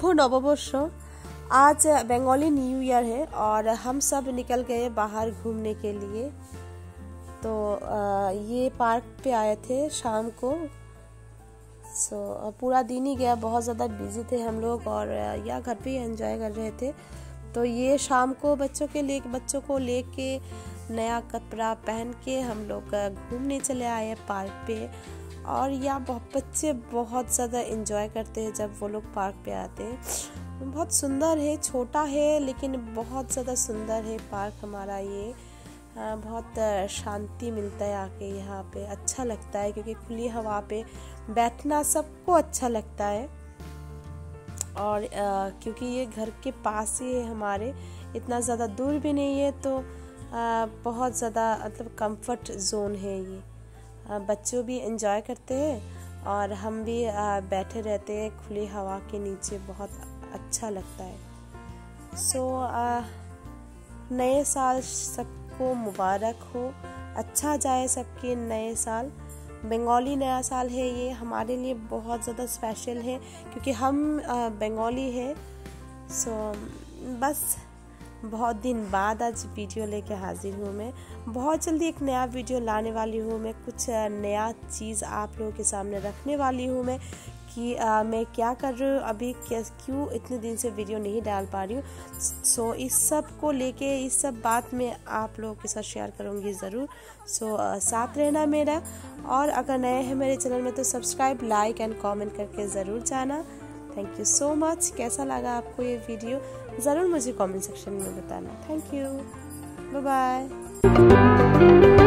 शुभ नववर्ष। आज Bengali new year है और हम सब निकल गए बाहर घूमने के लिए। तो ये पार्क पे आए थे शाम को। सो पूरा दिन ही गया, बहुत ज़्यादा बिजी थे हम लोग और या घर पे ही एंजॉय कर रहे थे। तो ये शाम को बच्चों को ले के नया कपड़ा पहन के हम लोग घूमने चले आए पार्क पे। और या बच्चे बहुत ज़्यादा एंजॉय करते हैं जब वो लोग पार्क पे आते हैं। बहुत सुंदर है, छोटा है लेकिन बहुत ज़्यादा सुंदर है पार्क हमारा ये। बहुत शांति मिलता है आके, यहाँ पे अच्छा लगता है क्योंकि खुली हवा पे बैठना सबको अच्छा लगता है। और क्योंकि ये घर के पास ही है हमारे, इतना ज़्यादा दूर भी नहीं है। तो बहुत ज़्यादा मतलब कंफर्ट जोन है ये। बच्चों भी एंजॉय करते हैं और हम भी बैठे रहते हैं खुली हवा के नीचे, बहुत अच्छा लगता है। सो नए साल सबको मुबारक हो, अच्छा जाए सबके नए साल। बंगाली नया साल है ये, हमारे लिए बहुत ज़्यादा स्पेशल है क्योंकि हम बंगाली हैं। सो बस बहुत दिन बाद आज वीडियो लेके हाजिर हूँ मैं। बहुत जल्दी एक नया वीडियो लाने वाली हूँ मैं, कुछ नया चीज़ आप लोगों के सामने रखने वाली हूँ मैं कि मैं क्या कर रही हूँ अभी, क्यों इतने दिन से वीडियो नहीं डाल पा रही हूँ। सो इस सब को लेके, इस सब बात मैं आप लोगों के साथ शेयर करूँगी ज़रूर। सो साथ रहना मेरा। और अगर नए हैं मेरे चैनल में तो सब्सक्राइब, लाइक एंड कॉमेंट करके ज़रूर जाना। Thank you so much. कैसा लगा आपको ये वीडियो ज़रूर मुझे कमेंट सेक्शन में बताना। Thank you, bye bye.